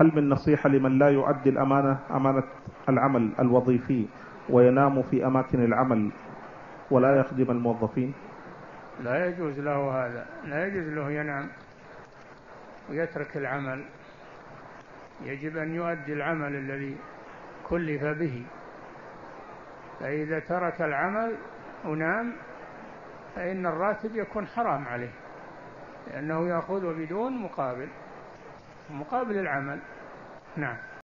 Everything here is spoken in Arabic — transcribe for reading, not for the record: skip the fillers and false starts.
هل من نصيحة لمن لا يؤدي الأمانة، أمانة العمل الوظيفي، وينام في أماكن العمل ولا يخدم الموظفين؟ لا يجوز له هذا، لا يجوز له ينام ويترك العمل، يجب أن يؤدي العمل الذي كلف به، فإذا ترك العمل ونام فإن الراتب يكون حرام عليه، لأنه يأخذ بدون مقابل العمل. نعم.